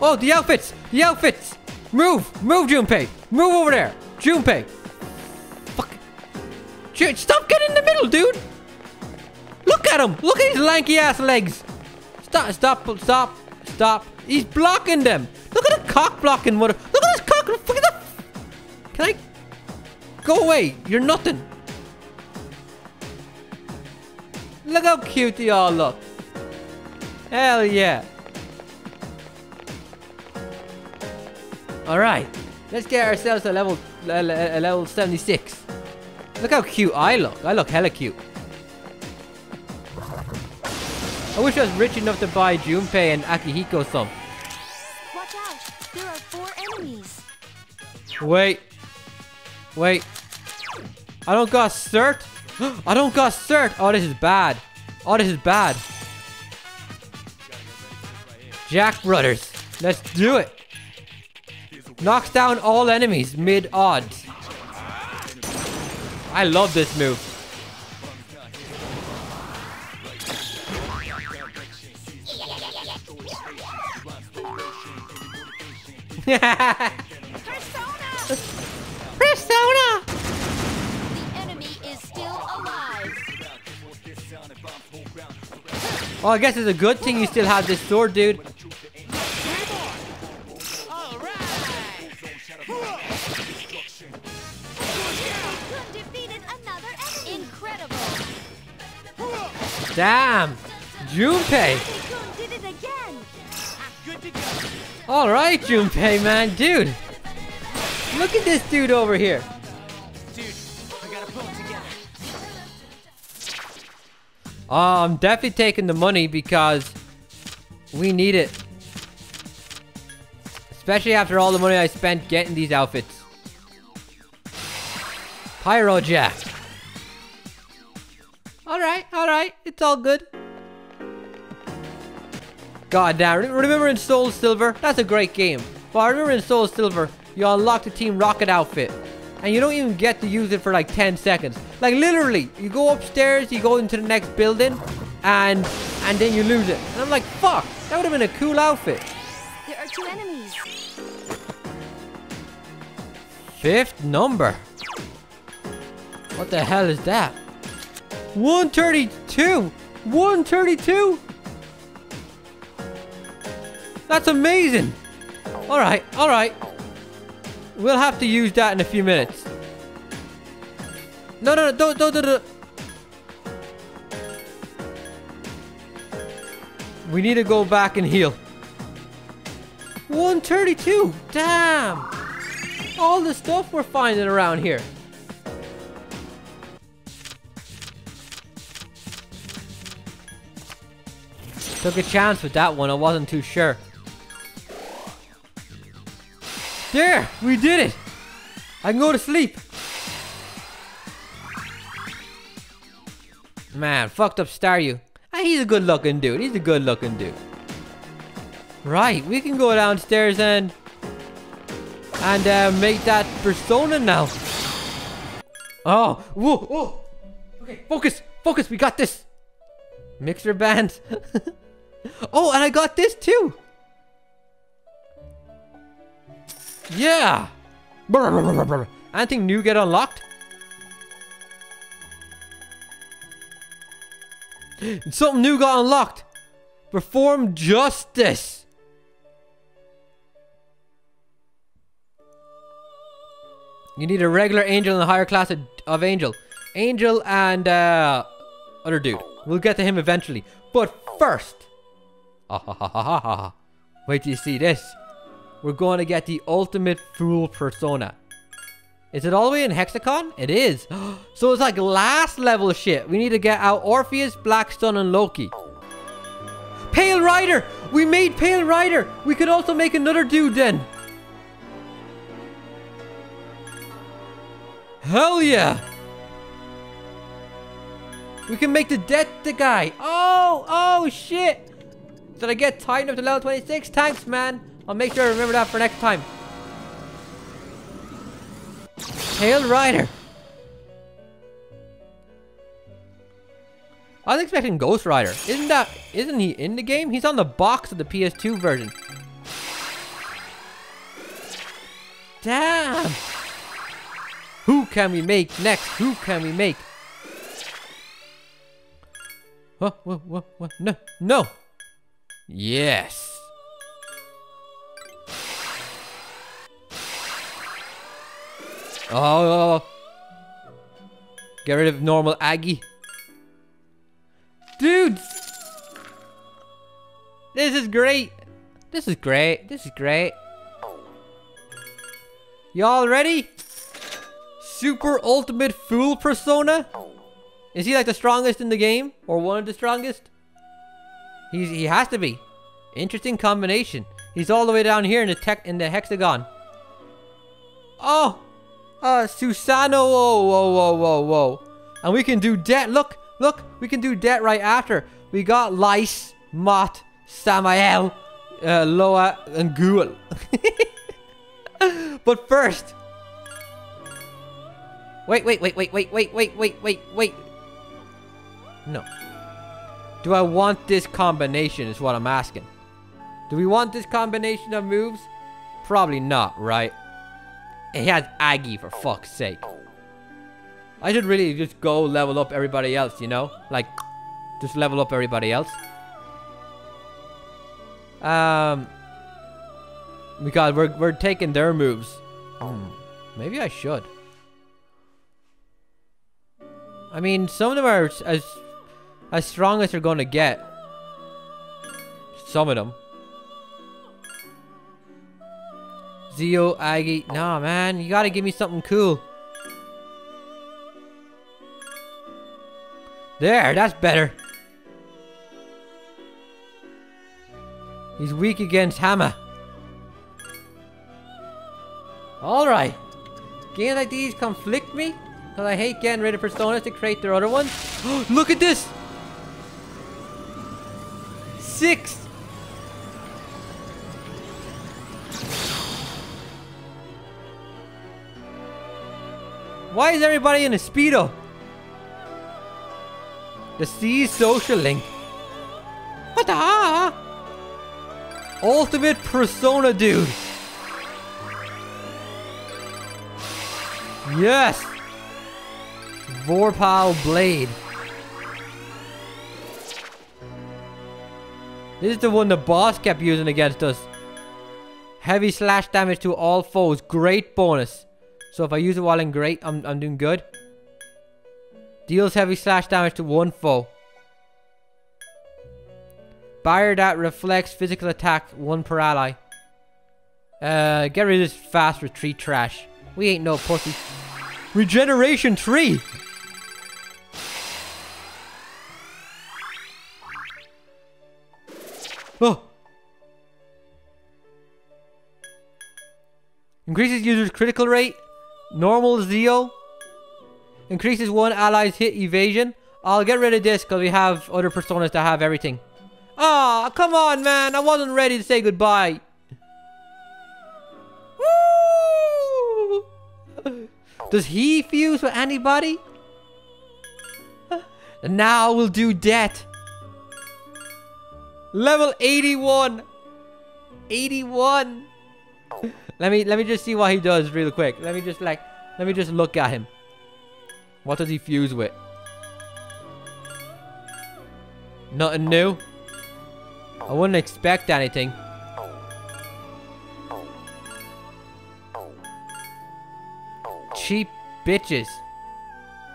Oh, the outfits! The outfits! Move! Move, Junpei! Move over there! Junpei! Fuck! Stop getting in the middle, dude! Look at him! Look at his lanky-ass legs! Stop! Stop! Stop! Stop! He's blocking them! Look at the cock-blocking mother... Look at this cock... Look at that... Can I... Go away! You're nothing! Look how cute they all look! Hell yeah! Alright, let's get ourselves a level 76. Look how cute I look. I look hella cute. I wish I was rich enough to buy Junpei and Akihiko some. Watch out! There are 4 enemies. Wait. Wait. I don't got cert? I don't got cert! Oh, this is bad. Oh, this is bad. Jack Brothers. Let's do it. Knocks down all enemies mid-odds. I love this move. Persona! Persona! The enemy is still alive. Well, I guess it's a good thing you still have this sword, dude. Damn! Junpei! Alright, Junpei, man, dude! Look at this dude over here! I'm definitely taking the money because we need it. Especially after all the money I spent getting these outfits. Pyrojack! Alright, it's all good. God damn, remember in Soul Silver? That's a great game. But I remember in Soul Silver, you unlock the Team Rocket outfit. And you don't even get to use it for like 10 seconds. Like literally, you go upstairs, you go into the next building, and then you lose it. And I'm like, fuck, that would have been a cool outfit. There are 2 enemies. 5th number. What the hell is that? 132! 132! That's amazing! Alright, alright. We'll have to use that in a few minutes. No, no, no, don't. We need to go back and heal. 132! Damn! All the stuff we're finding around here. Took a chance with that one, I wasn't too sure. There! We did it! I can go to sleep! Man, fucked up Staryu. He's a good looking dude, he's a good looking dude. Right, we can go downstairs and make that persona now. Oh, whoa, whoa! Okay, focus, focus, we got this! Mixer bands. Oh, and I got this too. Yeah. Anything new get unlocked? Something new got unlocked. Perform justice. You need a regular angel and a higher class of angel. Angel and other dude. We'll get to him eventually. But first. Wait till you see this. We're going to get the ultimate fool persona. Is it all the way in Hexacon? It is. So it's like last level shit. We need to get out Orpheus, Black Sun, and Loki. Pale Rider! We made Pale Rider! We could also make another dude then. Hell yeah! We can make the death the guy. Oh, oh shit. Did I get tightened up to level 26? Thanks, man. I'll make sure I remember that for next time. Pale Rider. I was expecting Ghost Rider. Isn't he in the game? He's on the box of the PS2 version. Damn! Who can we make next? Who can we make? What? No, no! Yes! Oh! Get rid of normal Aggie. Dude! This is great! This is great! This is great! Y'all ready? Super Ultimate Fool Persona? Is he like the strongest in the game? Or one of the strongest? He has to be. Interesting combination. He's all the way down here in the hexagon. Oh! Susanoo! Whoa. And we can do debt. Look! We can do debt right after. We got Lice, Mott, Samael, Loa, and Ghoul. But first... Wait. No. Do I want this combination is what I'm asking. Do we want this combination of moves? Probably not, right? He has Aggie, for fuck's sake. I should really just go level up everybody else, you know? Like, just level up everybody else. Because we're taking their moves. Maybe I should. I mean, some of them are as strong as they're gonna get. Some of them. Zio, Aggie. Nah, man. You gotta give me something cool. There, that's better. He's weak against Hama. Alright. Games like these conflict me. Because I hate getting rid of personas to create their other ones. Look at this! 6! Why is everybody in a Speedo? The C Social Link. What the ha? Ultimate Persona Dude. Yes! Vorpal Blade. This is the one the boss kept using against us. Heavy slash damage to all foes. Great bonus. So if I use it while in great, I'm doing good. Deals heavy slash damage to one foe. Barrier that reflects physical attack, one per ally. Get rid of this fast retreat trash. We ain't no pussy. Regeneration 3! Oh! Increases user's critical rate. Normal Zio. Increases one ally's hit evasion. I'll get rid of this because we have other personas that have everything. Ah, come on, man. I wasn't ready to say goodbye. Woo! Does he fuse with anybody? And now we'll do debt. Level 81. 81. Let me just see what he does real quick. Let me just look at him. What does he fuse with? Nothing new. I wouldn't expect anything. Cheap bitches.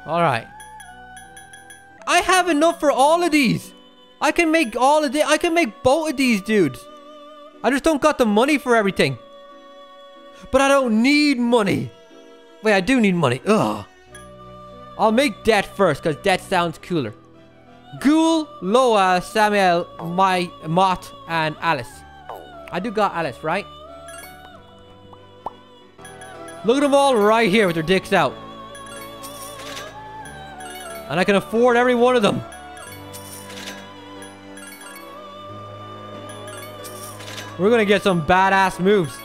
Alright. I have enough for all of these. I can make all of this. I can make both of these dudes. I just don't got the money for everything. But I don't need money. Wait, I do need money. Ugh. I'll make that first, because that sounds cooler. Ghoul, Loa, Samael, Mott, and Alice. I do got Alice, right? Look at them all right here with their dicks out. And I can afford every one of them. We're going to get some badass moves.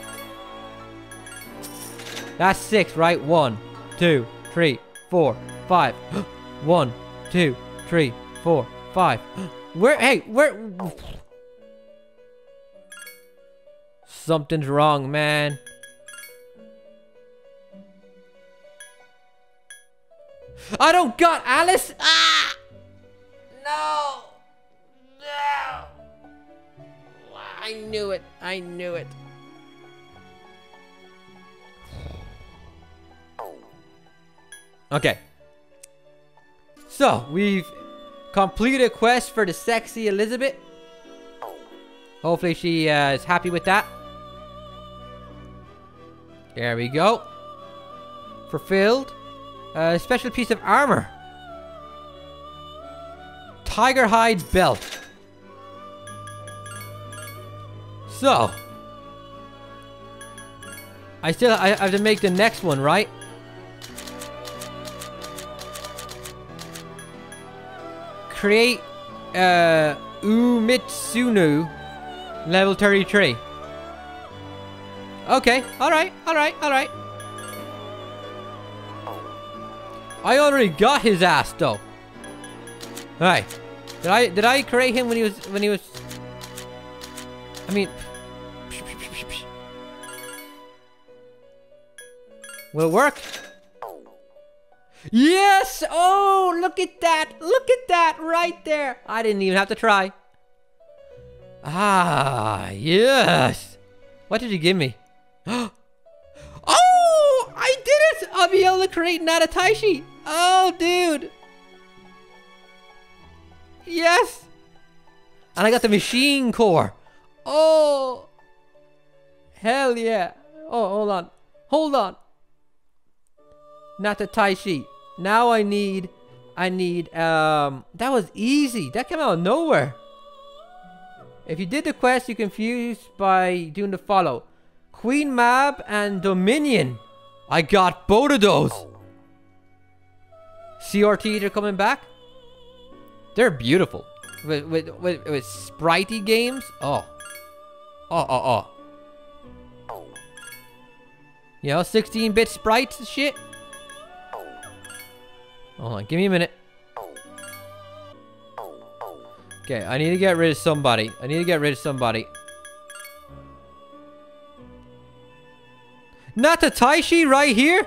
That's 6, right? 1, 2, 3, 4, 5. 1, 2, 3, 4, 5. Where? Hey, where? Something's wrong, man. I don't got Alice. Ah! No. No. I knew it. I knew it. Okay. So, we've completed a quest for the sexy Elizabeth. Hopefully she is happy with that. There we go. Fulfilled. A special piece of armor. Tiger Hide Belt. So. I have to make the next one, right? Create Umitsuno level 33. Okay, alright. I already got his ass though. Alright. Did I create him when he was I mean will it work? Yes! Oh, look at that! Look at that right there! I didn't even have to try. Ah, yes! What did you give me? Oh! I did it! I'll be able to create Natataishi! Oh, dude! Yes! And I got the machine core! Oh! Hell yeah! Oh, hold on. Hold on! Natataishi. Now I need that was easy. That came out of nowhere. If you did the quest, you're confused by doing the follow. Queen Mab and Dominion. I got both of those. CRT, they're coming back. They're beautiful. With spritey games. Oh. Oh, oh, oh. You know, 16-bit sprites and shit. Hold on, give me a minute. Okay, I need to get rid of somebody. I need to get rid of somebody. Natataishi right here?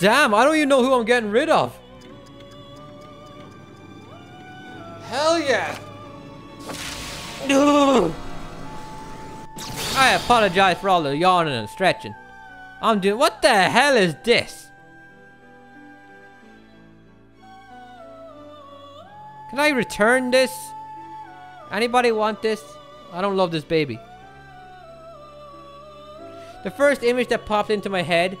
Damn, I don't even know who I'm getting rid of. Hell yeah. Ugh. I apologize for all the yawning and stretching. I'm doing. What the hell is this? Can I return this? Anybody want this? I don't love this baby. The first image that popped into my head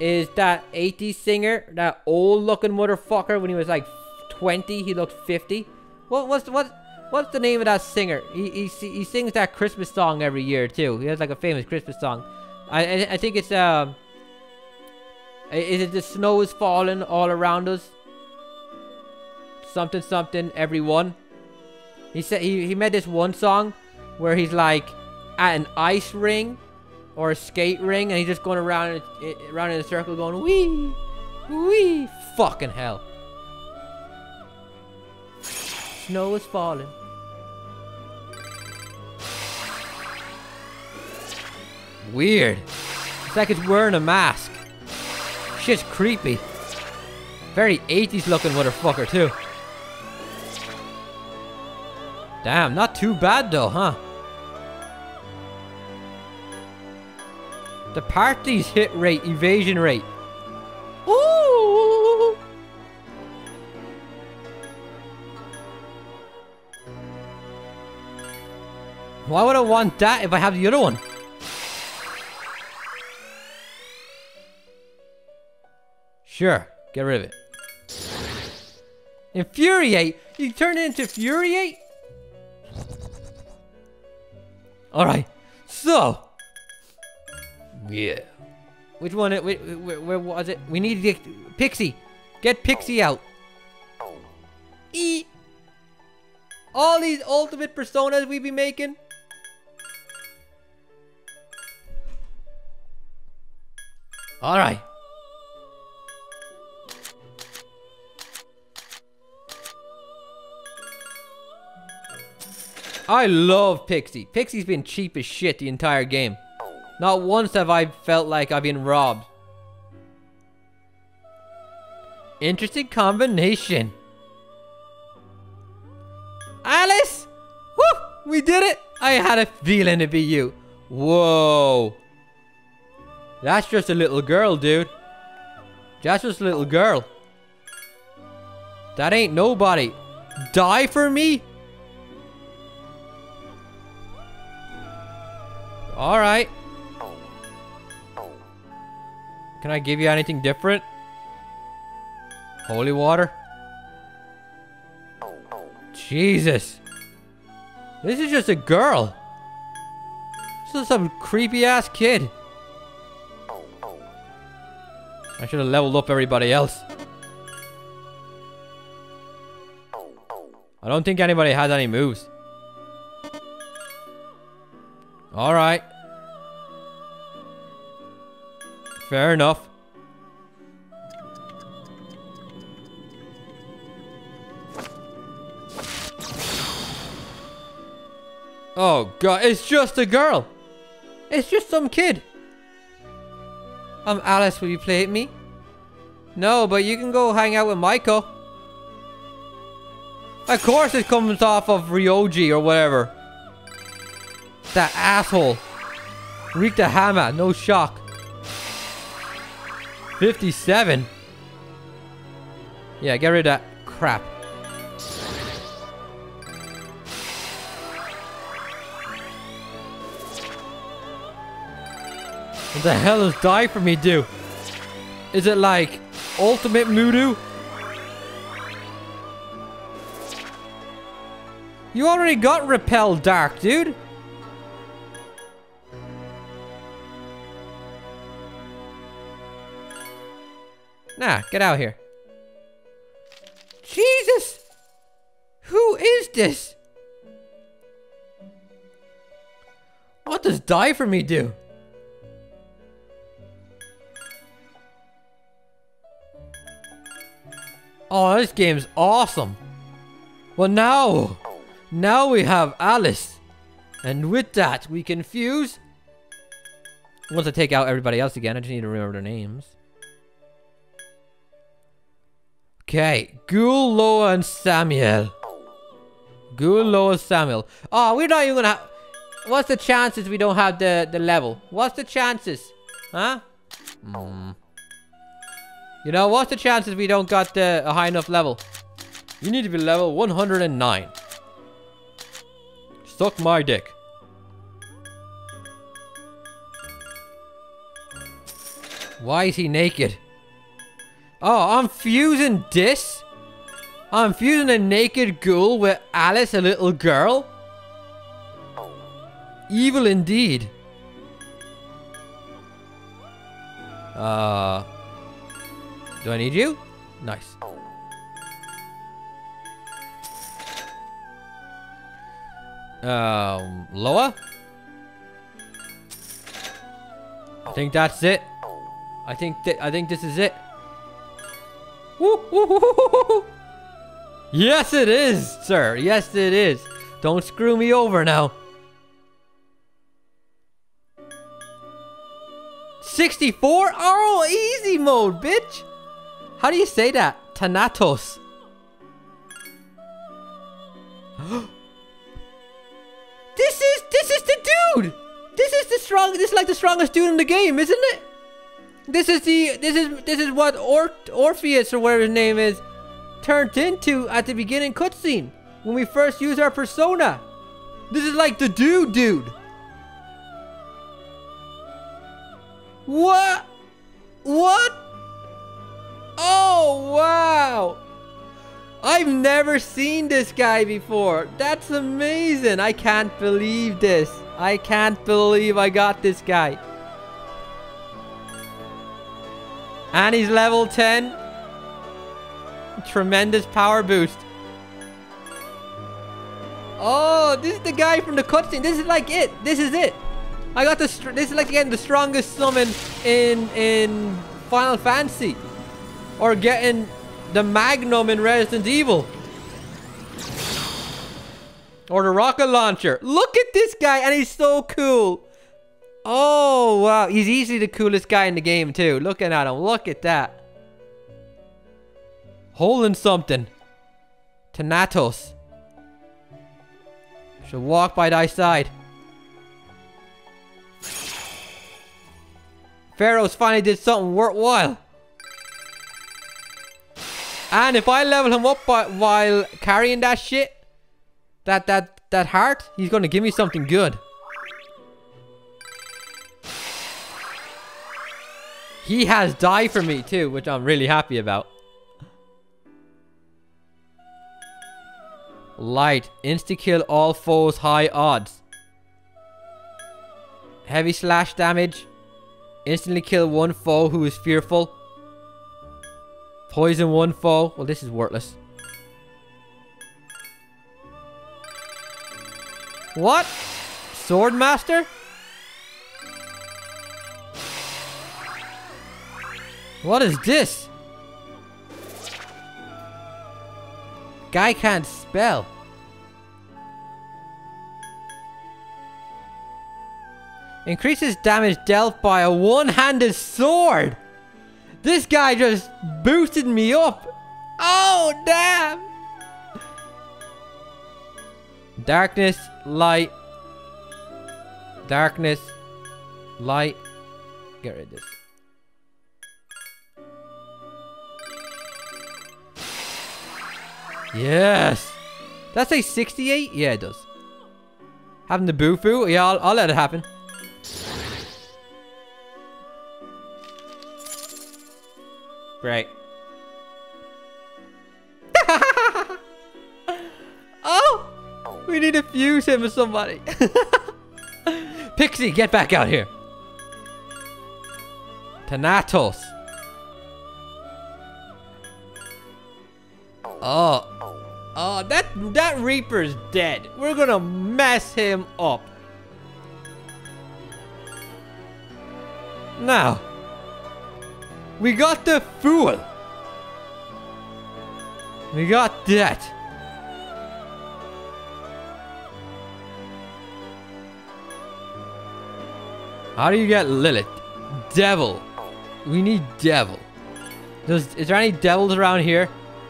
is that 80s singer, that old looking motherfucker. When he was like 20, he looked 50. What's the name of that singer? He sings that Christmas song every year too. He has like a famous Christmas song. I think it's is it the snow is falling all around us? Something something everyone. He said he made this one song where he's like at an ice ring or a skate ring and he's just going around in a circle going wee wee fucking hell. Snow is falling. Weird. It's like it's wearing a mask. Shit's creepy. Very 80s looking motherfucker too. Damn, not too bad though, huh? The party's hit rate, evasion rate. Ooh! Why would I want that if I have the other one? Sure, get rid of it. Infuriate? You turn it into Furiate? Alright, so. Yeah. Which one? Where was it? We need to get Pixie. Get Pixie out. E. All these ultimate personas we be making. Alright. I love Pixie. Pixie's been cheap as shit the entire game. Not once have I felt like I've been robbed. Interesting combination. Alice! Woo! We did it! I had a feeling it'd be you. Whoa. That's just a little girl, dude. That's just a little girl. That ain't nobody. Die for me? Alright. Can I give you anything different? Holy water? Jesus. This is just a girl. This is some creepy ass kid. I should have leveled up everybody else. I don't think anybody has any moves. Alright. Fair enough. Oh god, it's just a girl. It's just some kid. I'm Alice, will you play at me? No, but you can go hang out with Michael. Of course it comes off of Ryoji or whatever. That asshole. Reek the Hama, no shock. 57? Yeah, get rid of that crap. What the hell does die for me do? Is it like ultimate voodoo? You already got repel dark, dude. Nah, get out of here. Jesus! Who is this? What does die for me do? Oh, this game's awesome. Well, now we have Alice. And with that, we can fuse. Once I take out everybody else again, I just need to remember their names. Okay, Ghoul, Loa, and Samael. Ghoul, Loa, Samael. Oh, we're not even gonna have... What's the chances we don't have the level? What's the chances? Huh? You know, what's the chances we don't got a high enough level? You need to be level 109. Suck my dick. Why is he naked? Oh, I'm fusing this? I'm fusing a naked ghoul with Alice, a little girl? Evil indeed. Do I need you? Nice. Loa? I think that's it. I think this is it. Yes it is, sir. Yes it is. Don't screw me over now. 64? Oh, easy mode, bitch. How do you say that? Thanatos. This is the dude. This is like the strongest dude in the game, isn't it? This is what Orpheus or whatever his name is turned into at the beginning cutscene when we first use our persona. This is like the dude. What? What? Oh wow! I've never seen this guy before. That's amazing. I can't believe this. I can't believe I got this guy. And he's level 10. Tremendous power boost. Oh, this is the guy from the cutscene. This is like it. This is it. I got the... This is like getting the strongest summon in Final Fantasy. Or getting the Magnum in Resident Evil. Or the rocket launcher. Look at this guy and he's so cool. Oh, wow. He's easily the coolest guy in the game, too. Looking at him. Look at that. Holding something. Thanatos. Should walk by thy side. Pharaoh's finally did something worthwhile. And if I level him up by, while carrying that shit, that heart, he's going to give me something good. He has died for me too, which I'm really happy about. Light. Insta-kill all foes, high odds. Heavy slash damage. Instantly kill one foe who is fearful. Poison one foe. Well, this is worthless. What? Swordmaster? What is this? Guy can't spell. Increases damage dealt by a one-handed sword. This guy just boosted me up. Oh, damn. Darkness, light. Darkness, light. Get rid of this. Yes. Does that say 68? Yeah, it does. Having the boofoo? Yeah, I'll let it happen. Great. Oh! We need to fuse him with somebody. Pixie, get back out here. Thanatos. Oh. Oh, that Reaper's dead. We're gonna mess him up. Now. We got the fool. We got that. How do you get Lilith? Devil. We need devil. Is there any devils around here?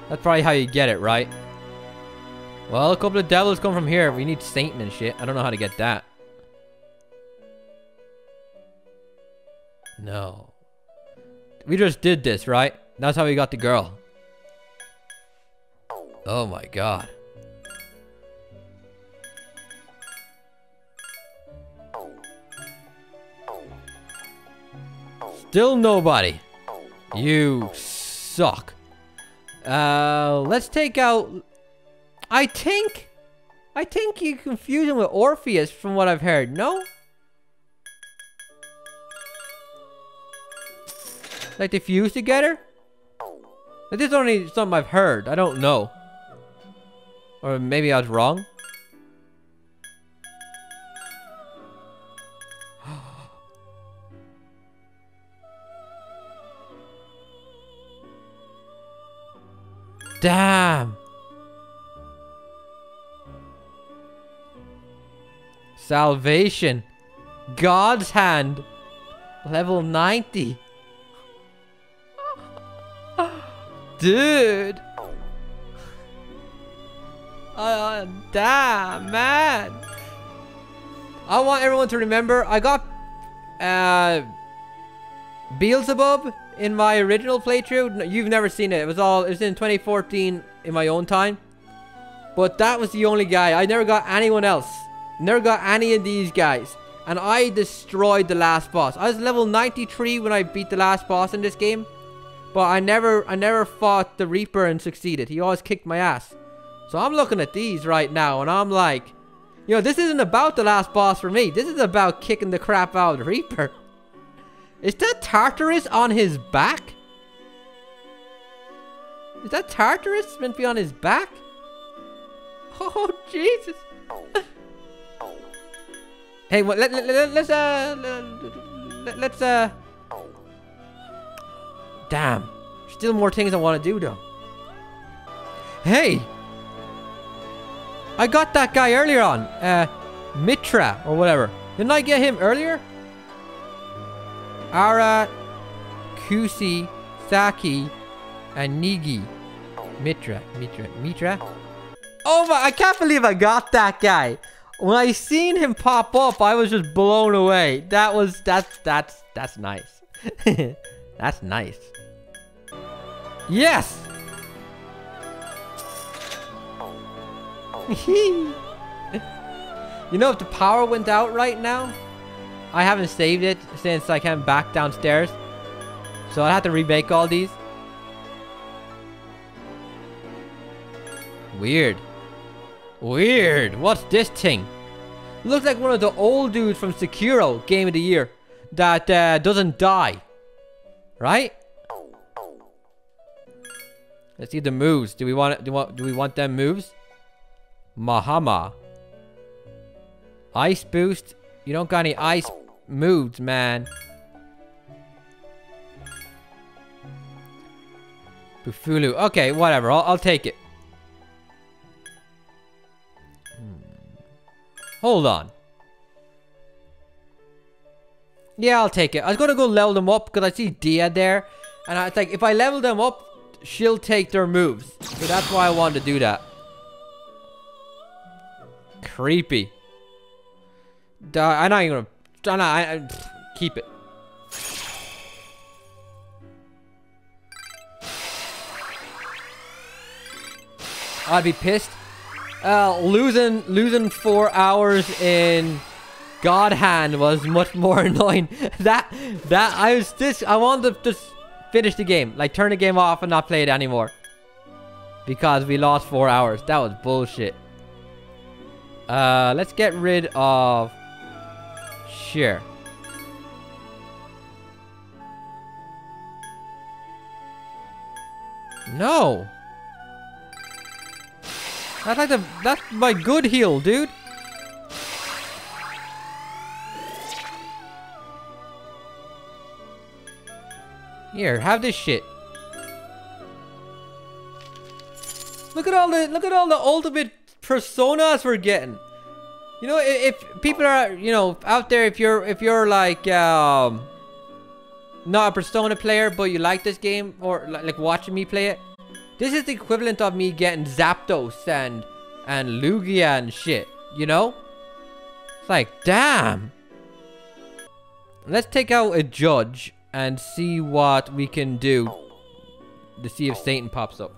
That's probably how you get it, right? Well, a couple of devils come from here. We need Satan and shit. I don't know how to get that. No. We just did this, right? That's how we got the girl. Oh my god. Still nobody. You suck. Let's take out... I think you confuse him with Orpheus from what I've heard, no? Like they fuse together? Like this is only something I've heard. I don't know. Or maybe I was wrong. Damn. Salvation. God's hand. Level 90. Dude! Damn, man! I want everyone to remember, I got Beelzebub in my original playthrough. No, you've never seen it. It was in 2014 in my own time. But that was the only guy. I never got anyone else. Never got any of these guys. And I destroyed the last boss. I was level 93 when I beat the last boss in this game. But I never fought the Reaper and succeeded. He always kicked my ass. So I'm looking at these right now and I'm like, you know, this isn't about the last boss for me. This is about kicking the crap out of the Reaper. Is that Tartarus on his back? Is that Tartarus meant to be on his back? Oh, Jesus. Hey, well, let's damn. Still more things I want to do, though. Hey! I got that guy earlier on. Mitra, or whatever. Didn't I get him earlier? Ara, Kusi, Saki, and Nigi. Mitra. Oh my, I can't believe I got that guy. When I seen him pop up, I was just blown away. That was, that's nice. That's nice. Yes! You know, if the power went out right now, I haven't saved it since I came back downstairs. So I have to remake all these. Weird. What's this thing? Looks like one of the old dudes from Sekiro Game of the Year that doesn't die. Right? Let's see the moves. Do we want them moves? Mahama. Ice boost. You don't got any ice moves, man. Bufulu. Okay, whatever. I'll take it. Hold on. Yeah, I'll take it. I was gonna go level them up because I see Dia there. And I was like, if I level them up, she'll take their moves. So that's why I wanted to do that. Creepy. I'm not even gonna... keep it. I'd be pissed. Losing 4 hours in God Hand was much more annoying. I wanted to just finish the game, like turn the game off and not play it anymore, because we lost 4 hours. That was bullshit. Let's get rid of Sheer. No. That's like the, that's my good heal, dude. Here, have this shit. Look at all the ultimate personas we're getting. You know, if people are, you know, out there, if you're like not a Persona player, but you like this game or like watching me play it. This is the equivalent of me getting Zapdos and Lugia and shit, you know? It's like, damn. Let's take out a judge and see what we can do to see if Satan pops up.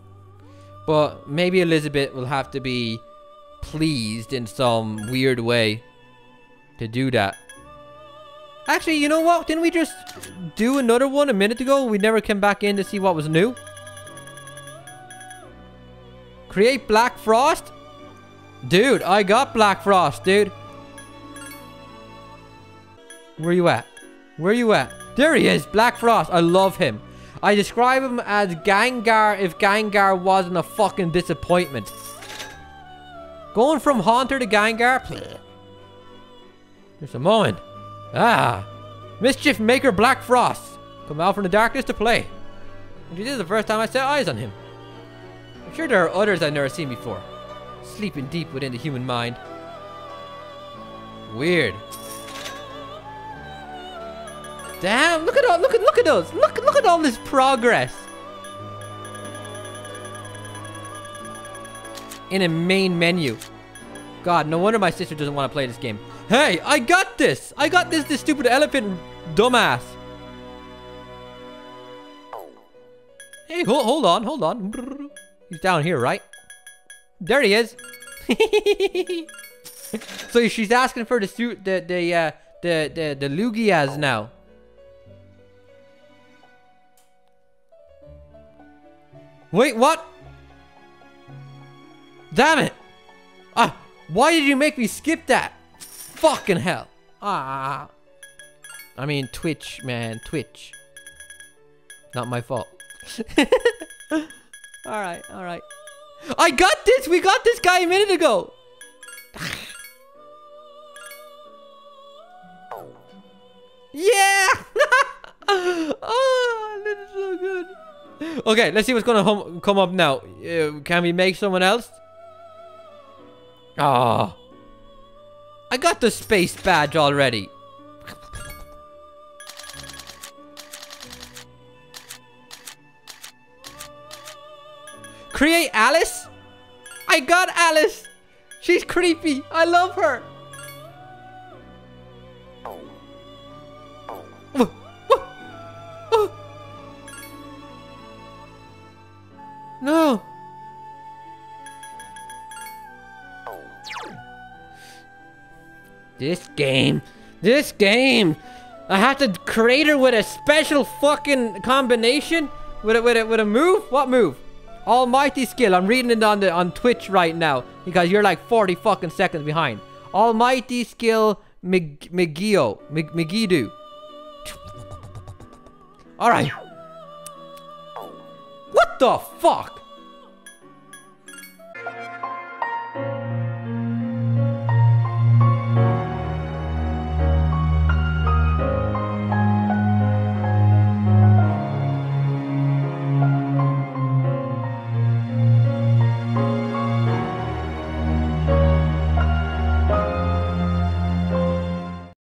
But maybe Elizabeth will have to be pleased in some weird way to do that. Actually, you know what? Didn't we just do another one a minute ago? We never came back in to see what was new. Create Black Frost? Dude, I got Black Frost, dude. Where you at? Where you at? There he is, Black Frost. I love him. I describe him as Gengar if Gengar wasn't a fucking disappointment. Going from Haunter to Gengar? There's a moment. Ah. Mischief Maker Black Frost. Come out from the darkness to play. This is the first time I set eyes on him. Sure, there are others I've never seen before, sleeping deep within the human mind. Weird. Damn! Look at all this progress. In a main menu. God, no wonder my sister doesn't want to play this game. Hey, I got this! I got this! This stupid elephant, dumbass. Hey, hold on. He's down here, right? There he is. So she's asking for the Lugias now. Wait, what? Damn it! Why did you make me skip that? Fucking hell! Ah. I mean, Twitch, man, Twitch. Not my fault. All right. I got this! We got this guy a minute ago! Yeah! Oh, this is so good. Okay, let's see what's gonna come up now. Can we make someone else? Oh. I got the space badge already. Create Alice? I got Alice! She's creepy. I love her. No. This game. I have to create her with a special fucking combination with a move. What move? Almighty skill. I'm reading it on Twitch right now because you're like 40 fucking seconds behind. Almighty skill Megiddo. All right. What the fuck?